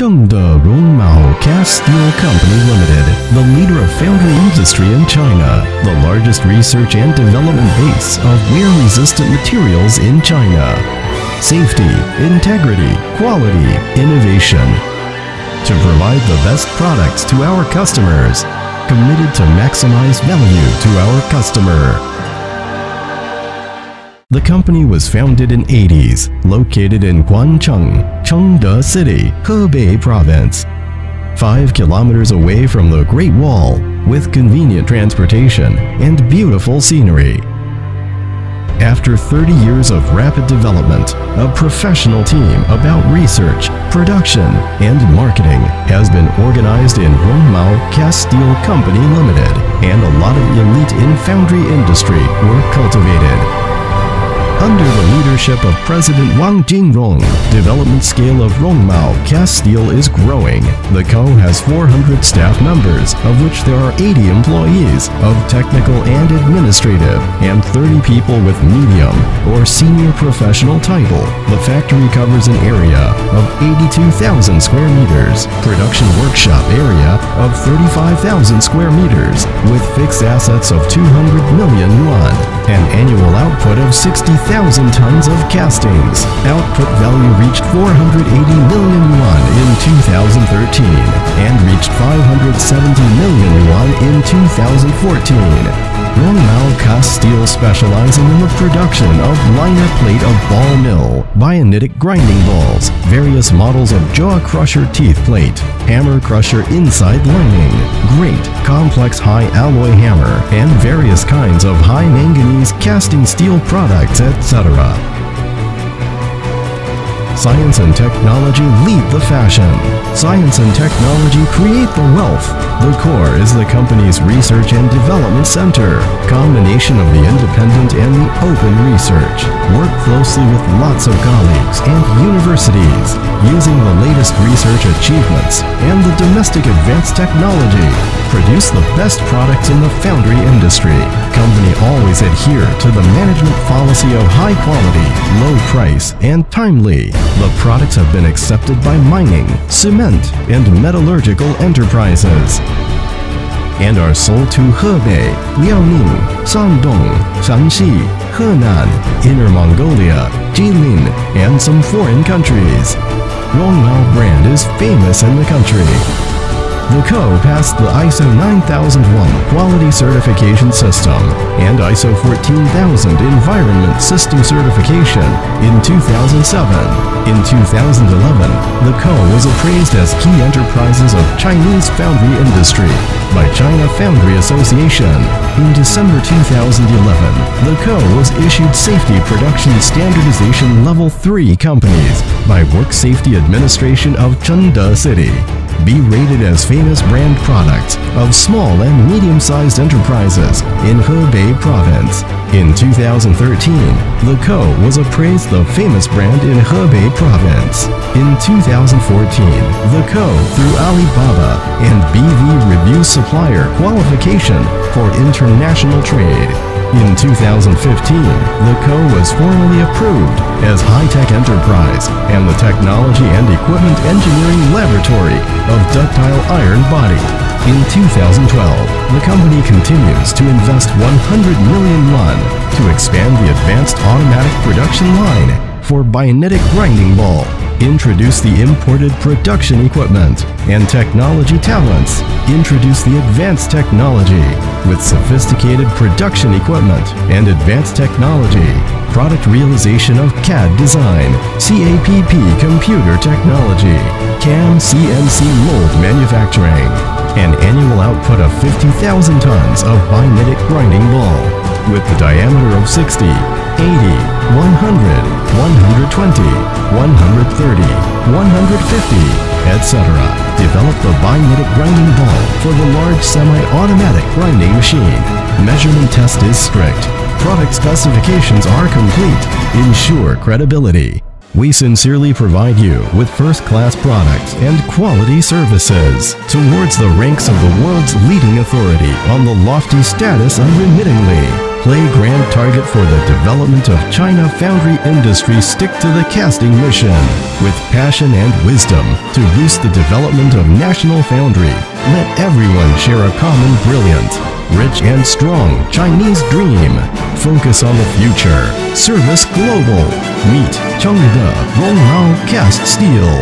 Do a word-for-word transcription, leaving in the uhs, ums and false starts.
Chengde Rongmao Cast Steel Company Limited, the leader of foundry industry in China, the largest research and development base of wear-resistant materials in China. Safety, integrity, quality, innovation. To provide the best products to our customers, committed to maximize value to our customer. The company was founded in the eighties, located in Guangcheng, Chengde City, Hebei Province, five kilometers away from the Great Wall, with convenient transportation and beautiful scenery. After thirty years of rapid development, a professional team about research, production, and marketing has been organized in Rongmao Cast Steel Company Limited, and a lot of elite in foundry industry were cultivated. Under the leadership of President Wang Jingrong, development scale of Rongmao Cast Steel is growing. The co has four hundred staff members, of which there are eighty employees of technical and administrative, and thirty people with medium or senior professional title. The factory covers an area of eighty-two thousand square meters, production workshop area of thirty-five thousand square meters, with fixed assets of two hundred million yuan, an annual output of sixty thousand tons of castings. Output value reached four hundred eighty million yuan in two thousand thirteen and reached five hundred seventy million yuan in two thousand fourteen. Rongmao Cast Steel specializing in the production of liner plate of ball mill, bionitic grinding balls, various models of jaw crusher teeth plate, hammer crusher inside lining, grate, complex high alloy hammer, and various kinds of high manganese casting steel products, et cetera. Science and technology lead the fashion. Science and technology create the wealth. The core is the company's research and development center, combination of the independent and the open research. Work closely with lots of colleagues and universities, using the latest research achievements and the domestic advanced technology. Produce the best products in the foundry industry. Company always adhere to the management policy of high quality, low price, and timely. The products have been accepted by mining, cement, and metallurgical enterprises, and are sold to Hebei, Liaoning, Shandong, Shaanxi, Henan, Inner Mongolia, Jilin, and some foreign countries. Rongmao brand is famous in the country. The co passed the I S O nine thousand one quality certification system and I S O fourteen thousand environment system certification in two thousand seven. In two thousand eleven, the co was appraised as Key Enterprises of Chinese Foundry Industry by China Foundry Association. In December two thousand eleven, the co was issued Safety Production Standardization Level three companies by Work Safety Administration of Chengde City. Be rated as famous brand products of small and medium-sized enterprises in Hebei Province. In two thousand thirteen, the co was appraised the famous brand in Hebei Province. In two thousand fourteen, the co through Alibaba and B V reviews supplier qualification for international trade. In two thousand fifteen, the co was formally approved as high-tech enterprise and the Technology and Equipment Engineering Laboratory of Ductile Iron Body. In two thousand twelve, the company continues to invest one hundred million yuan to expand the advanced automatic production line for bionitic grinding ball, introduce the imported production equipment and technology talents, introduce the advanced technology with sophisticated production equipment and advanced technology, product realization of C A D design, C A P P computer technology, C A M C N C mold manufacturing, an annual output of fifty thousand tons of bionitic grinding ball with the diameter of sixty, eighty, one hundred, one hundred twenty, one hundred thirty, one hundred fifty, et cetera. Develop the bionitic grinding ball for the large semi-automatic grinding machine. Measurement test is strict. Product specifications are complete. Ensure credibility. We sincerely provide you with first-class products and quality services towards the ranks of the world's leading authority on the lofty status unremittingly. playground target for the development of China foundry industry stick to the casting mission with passion and wisdom to boost the development of national foundry. Let everyone share a common brilliant, rich and strong Chinese dream. Focus on the future. Service global. Meet Chengde Rongmao Cast Steel.